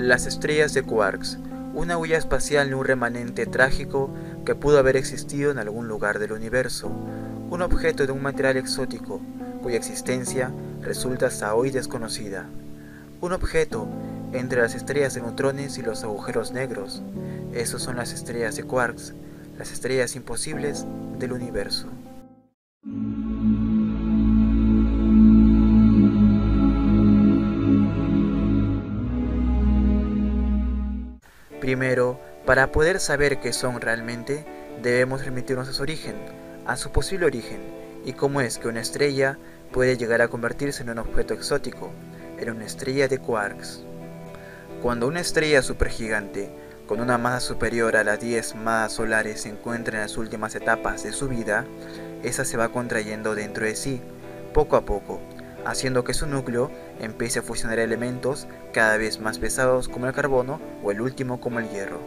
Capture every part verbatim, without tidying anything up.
Las estrellas de quarks, una huella espacial de un remanente trágico que pudo haber existido en algún lugar del universo, un objeto de un material exótico cuya existencia resulta hasta hoy desconocida, un objeto entre las estrellas de neutrones y los agujeros negros. Esas son las estrellas de quarks, las estrellas imposibles del universo. Primero, para poder saber qué son realmente, debemos remitirnos a su origen, a su posible origen, y cómo es que una estrella puede llegar a convertirse en un objeto exótico, en una estrella de quarks. Cuando una estrella supergigante, con una masa superior a las diez masas solares, se encuentra en las últimas etapas de su vida, esa se va contrayendo dentro de sí, poco a poco, haciendo que su núcleo empiece a fusionar elementos cada vez más pesados como el carbono o el último como el hierro.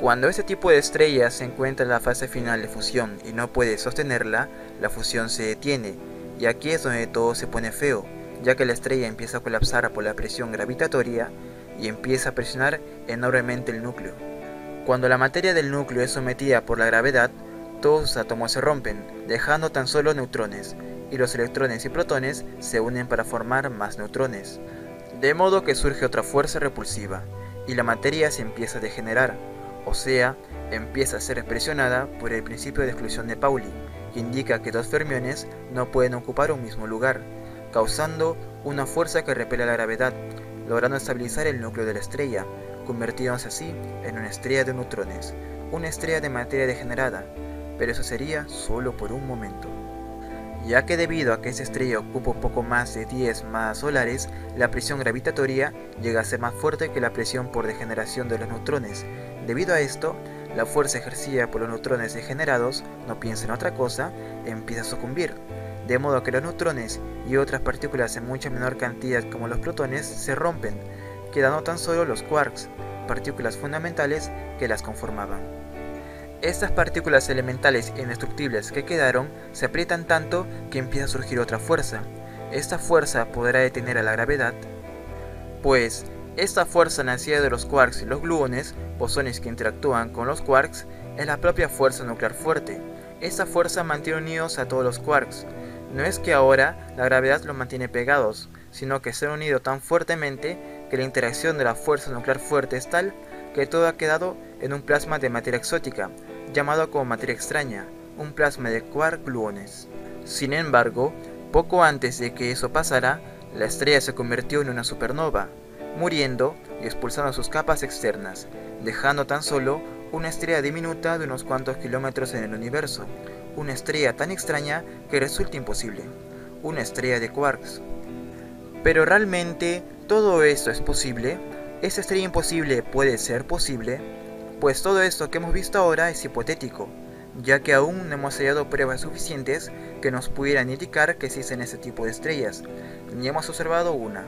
Cuando este tipo de estrella se encuentra en la fase final de fusión y no puede sostenerla, la fusión se detiene, y aquí es donde todo se pone feo, ya que la estrella empieza a colapsar por la presión gravitatoria y empieza a presionar enormemente el núcleo. Cuando la materia del núcleo es sometida por la gravedad, todos sus átomos se rompen, dejando tan solo neutrones, y los electrones y protones se unen para formar más neutrones. De modo que surge otra fuerza repulsiva, y la materia se empieza a degenerar, o sea, empieza a ser presionada por el principio de exclusión de Pauli, que indica que dos fermiones no pueden ocupar un mismo lugar, causando una fuerza que repele la gravedad, logrando estabilizar el núcleo de la estrella, convirtiéndose así en una estrella de neutrones, una estrella de materia degenerada, pero eso sería solo por un momento. Ya que debido a que esta estrella ocupa un poco más de diez masas solares, la presión gravitatoria llega a ser más fuerte que la presión por degeneración de los neutrones. Debido a esto, la fuerza ejercida por los neutrones degenerados, no piensa en otra cosa, empieza a sucumbir, de modo que los neutrones y otras partículas en mucha menor cantidad como los protones se rompen, quedando tan solo los quarks, partículas fundamentales que las conformaban. Estas partículas elementales indestructibles que quedaron se aprietan tanto que empieza a surgir otra fuerza. Esta fuerza podrá detener a la gravedad, pues esta fuerza nacida de los quarks y los gluones, bosones que interactúan con los quarks, es la propia fuerza nuclear fuerte. Esta fuerza mantiene unidos a todos los quarks. No es que ahora la gravedad los mantiene pegados, sino que se han unido tan fuertemente que la interacción de la fuerza nuclear fuerte es tal que todo ha quedado en un plasma de materia exótica, llamado como materia extraña, un plasma de quark gluones. Sin embargo, poco antes de que eso pasara, la estrella se convirtió en una supernova, muriendo y expulsando sus capas externas, dejando tan solo una estrella diminuta de unos cuantos kilómetros en el universo, una estrella tan extraña que resulta imposible, una estrella de quarks. Pero realmente, ¿todo esto es posible? ¿Esta estrella imposible puede ser posible? Pues todo esto que hemos visto ahora es hipotético, ya que aún no hemos hallado pruebas suficientes que nos pudieran indicar que existen este tipo de estrellas, ni hemos observado una.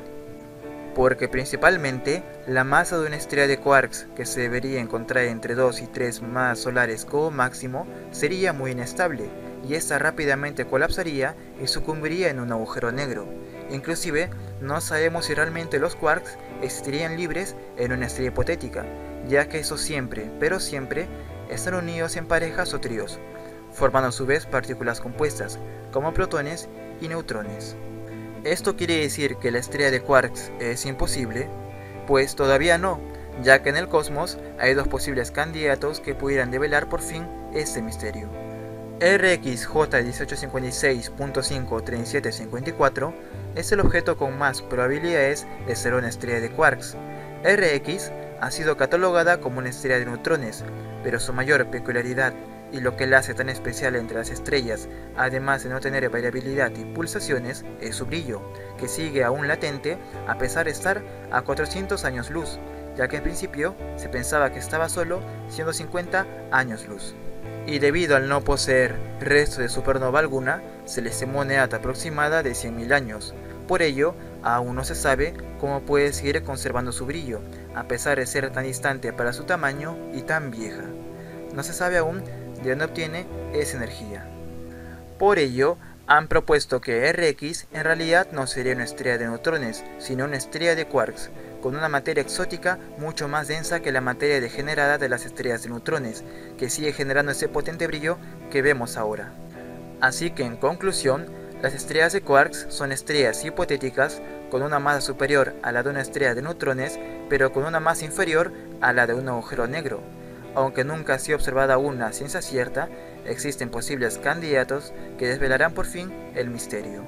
Porque principalmente, la masa de una estrella de quarks que se debería encontrar entre dos y tres masas solares como máximo sería muy inestable, y esta rápidamente colapsaría y sucumbiría en un agujero negro. Inclusive, no sabemos si realmente los quarks existirían libres en una estrella hipotética, ya que esos siempre, pero siempre, están unidos en parejas o tríos, formando a su vez partículas compuestas, como protones y neutrones. ¿Esto quiere decir que la estrella de quarks es imposible? Pues todavía no, ya que en el cosmos hay dos posibles candidatos que pudieran develar por fin este misterio. R X J dieciocho cincuenta y seis punto cinco treinta y siete cincuenta y cuatro es el objeto con más probabilidades de ser una estrella de quarks. R X ha sido catalogada como una estrella de neutrones, pero su mayor peculiaridad y lo que la hace tan especial entre las estrellas, además de no tener variabilidad y pulsaciones, es su brillo, que sigue aún latente a pesar de estar a cuatrocientos años luz, ya que en principio se pensaba que estaba solo ciento cincuenta años luz. Y debido al no poseer resto de supernova alguna, se le estimó una edad aproximada de cien mil años. Por ello, aún no se sabe cómo puede seguir conservando su brillo, a pesar de ser tan distante para su tamaño y tan vieja. No se sabe aún de dónde obtiene esa energía. Por ello, han propuesto que R X en realidad no sería una estrella de neutrones, sino una estrella de quarks, con una materia exótica mucho más densa que la materia degenerada de las estrellas de neutrones, que sigue generando ese potente brillo que vemos ahora. Así que, en conclusión, las estrellas de quarks son estrellas hipotéticas con una masa superior a la de una estrella de neutrones, pero con una masa inferior a la de un agujero negro. Aunque nunca ha sido observada una ciencia cierta, existen posibles candidatos que desvelarán por fin el misterio.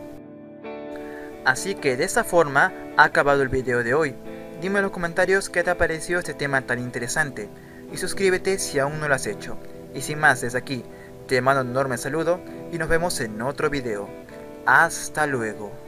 Así que de esta forma ha acabado el video de hoy. Dime en los comentarios qué te ha parecido este tema tan interesante y suscríbete si aún no lo has hecho. Y sin más, desde aquí te mando un enorme saludo y nos vemos en otro video. Hasta luego.